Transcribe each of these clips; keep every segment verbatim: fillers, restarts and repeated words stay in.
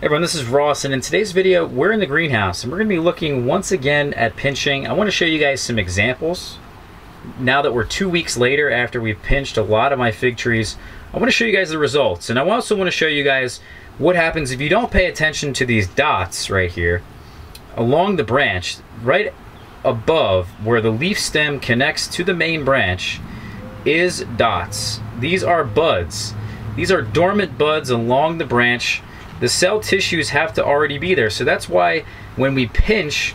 Hey everyone, this is Ross, and in today's video we're in the greenhouse and we're going to be looking once again at pinching. I want to show you guys some examples. Now that we're two weeks later after we've pinched a lot of my fig trees, I want to show you guys the results, and I also want to show you guys what happens if you don't pay attention to these dots right here along the branch right above where the leaf stem connects to the main branch is dots. These are buds. These are dormant buds along the branch. The cell tissues have to already be there, so that's why when we pinch,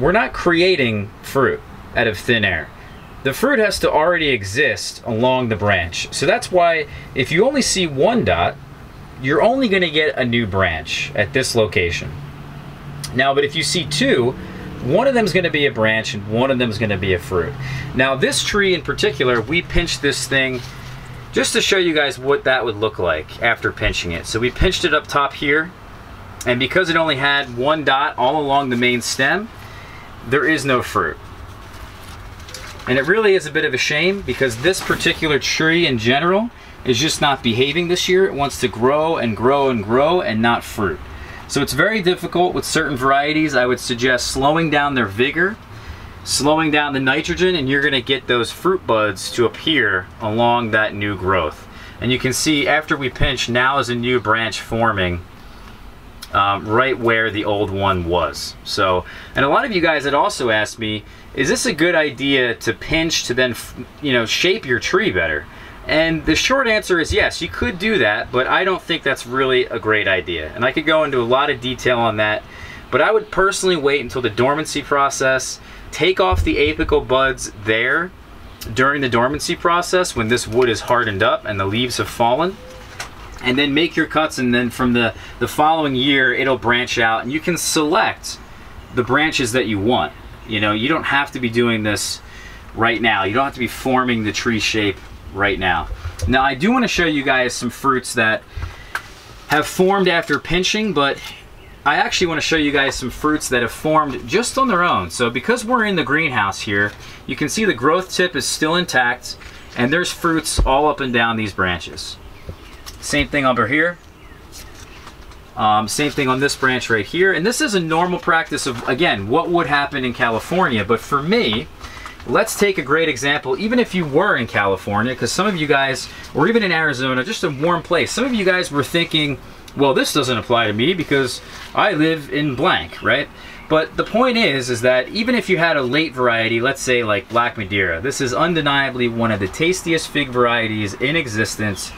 we're not creating fruit out of thin air. The fruit has to already exist along the branch. So that's why if you only see one dot, you're only going to get a new branch at this location. Now, but if you see two, one of them is going to be a branch and one of them is going to be a fruit. Now, this tree in particular, we pinched this thing just to show you guys what that would look like after pinching it. So we pinched it up top here, and because it only had one dot all along the main stem, there is no fruit. And it really is a bit of a shame because this particular tree in general is just not behaving this year. It wants to grow and grow and grow and not fruit. So it's very difficult with certain varieties. I would suggest slowing down their vigor, slowing down the nitrogen, and you're going to get those fruit buds to appear along that new growth. And you can see after we pinch, now is a new branch forming um, right where the old one was. So, and a lot of you guys had also asked me, is this a good idea to pinch to then, you know, shape your tree better? And the short answer is yes, you could do that, but I don't think that's really a great idea. And I could go into a lot of detail on that, but I would personally wait until the dormancy process. Take off the apical buds there during the dormancy process when this wood is hardened up and the leaves have fallen, and then make your cuts, and then from the, the following year it'll branch out and you can select the branches that you want. You know, you don't have to be doing this right now. You don't have to be forming the tree shape right now. Now I do want to show you guys some fruits that have formed after pinching, but I actually want to show you guys some fruits that have formed just on their own. So because we're in the greenhouse here, you can see the growth tip is still intact and there's fruits all up and down these branches. Same thing over here. Um, same thing on this branch right here. And this is a normal practice of, again, what would happen in California. But for me, let's take a great example, even if you were in California, because some of you guys, or even in Arizona, just a warm place, some of you guys were thinking, well, this doesn't apply to me because I live in blank, right? But the point is, is that even if you had a late variety, let's say like Black Madeira, this is undeniably one of the tastiest fig varieties in existence.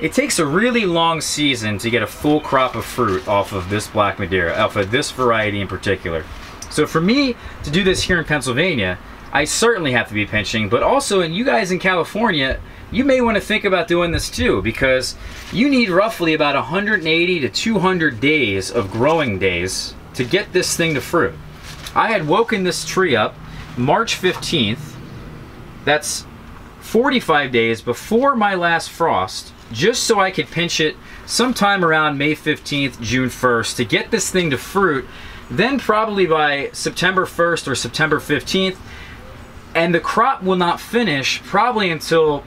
It takes a really long season to get a full crop of fruit off of this Black Madeira, off of this variety in particular. So for me to do this here in Pennsylvania, I certainly have to be pinching, but also, and you guys in California, you may want to think about doing this too, because you need roughly about one hundred eighty to two hundred days of growing days to get this thing to fruit. I had woken this tree up March fifteenth. That's forty-five days before my last frost, just so I could pinch it sometime around May fifteenth, June first to get this thing to fruit. Then probably by September first or September fifteenth, and the crop will not finish probably until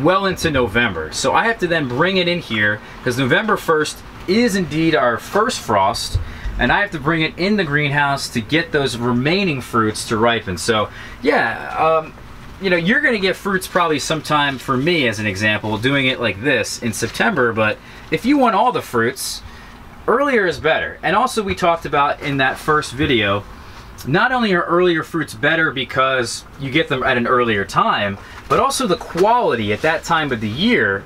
well into November. So I have to then bring it in here because November first is indeed our first frost, and I have to bring it in the greenhouse to get those remaining fruits to ripen. So yeah, um, you know, you're gonna get fruits probably sometime, for me as an example, doing it like this in September, but if you want all the fruits, earlier is better. And also we talked about in that first video, not only are earlier fruits better because you get them at an earlier time, but also the quality at that time of the year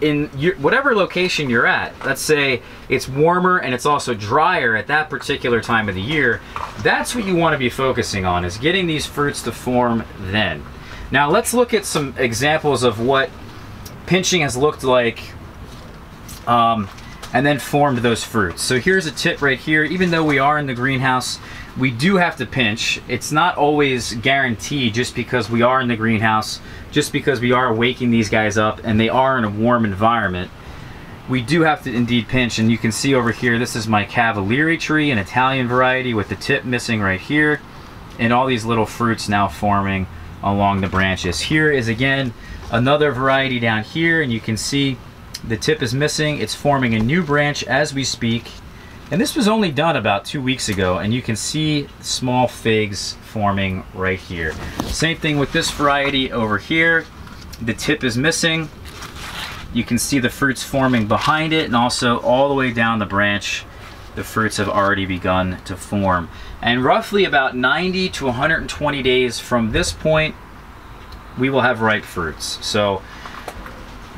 in your, whatever location you're at. Let's say it's warmer and it's also drier at that particular time of the year. That's what you want to be focusing on, is getting these fruits to form then. Now let's look at some examples of what pinching has looked like um, and then formed those fruits. So here's a tip right here. Even though we are in the greenhouse, we do have to pinch. It's not always guaranteed just because we are in the greenhouse, just because we are waking these guys up and they are in a warm environment. We do have to indeed pinch, and you can see over here, this is my Cavaliere tree, an Italian variety with the tip missing right here, and all these little fruits now forming along the branches. Here is again another variety down here, and you can see The tip is missing. It's forming a new branch as we speak. And this was only done about two weeks ago, and you can see small figs forming right here. Same thing with this variety over here. The tip is missing. You can see the fruits forming behind it, and also all the way down the branch, the fruits have already begun to form. And roughly about ninety to one hundred twenty days from this point, we will have ripe fruits. So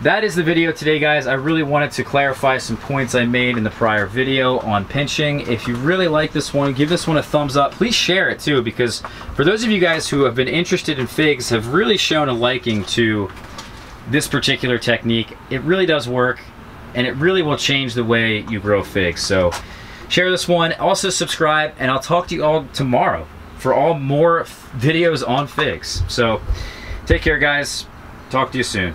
that is the video today, guys. I really wanted to clarify some points I made in the prior video on pinching. If you really like this one, give this one a thumbs up. Please share it too, because for those of you guys who have been interested in figs have really shown a liking to this particular technique. It really does work, and it really will change the way you grow figs. So share this one, also subscribe, and I'll talk to you all tomorrow for all more videos on figs. So take care, guys. Talk to you soon.